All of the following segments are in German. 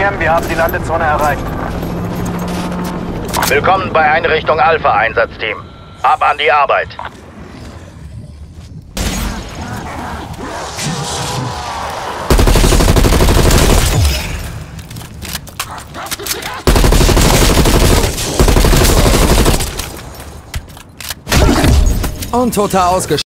informieren, wir haben die Landezone erreicht. Willkommen bei Einrichtung Alpha, Einsatzteam. Ab an die Arbeit. Und total ausgeschaltet.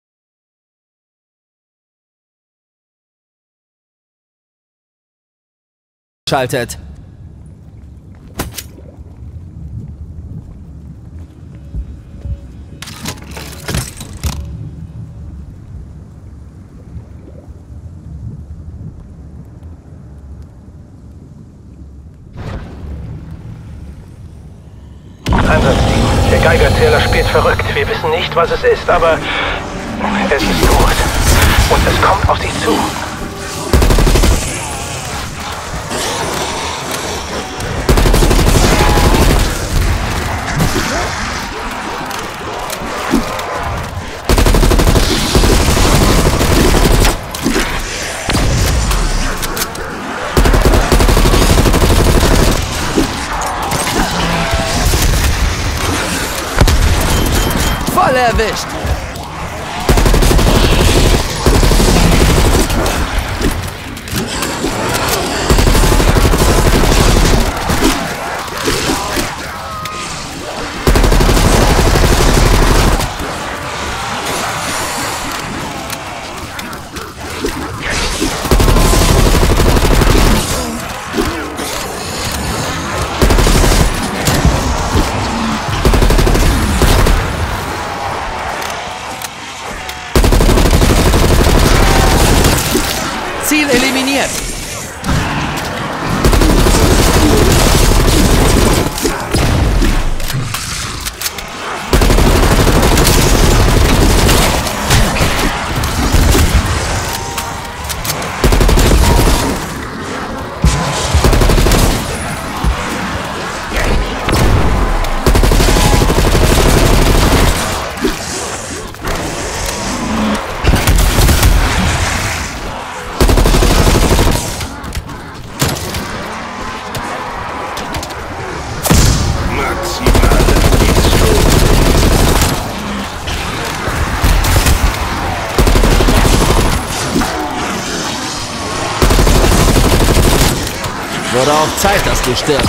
Der Geigerzähler spielt verrückt. Wir wissen nicht, was es ist, aber es ist tot. Und es kommt auf dich zu. Erwischt. Ziel eliminiert. Wurde auch Zeit, dass du stirbst.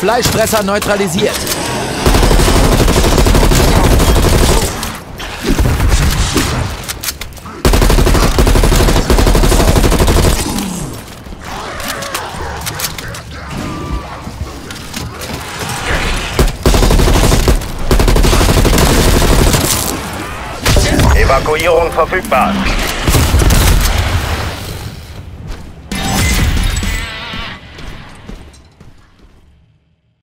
Fleischfresser neutralisiert. Evakuierung verfügbar.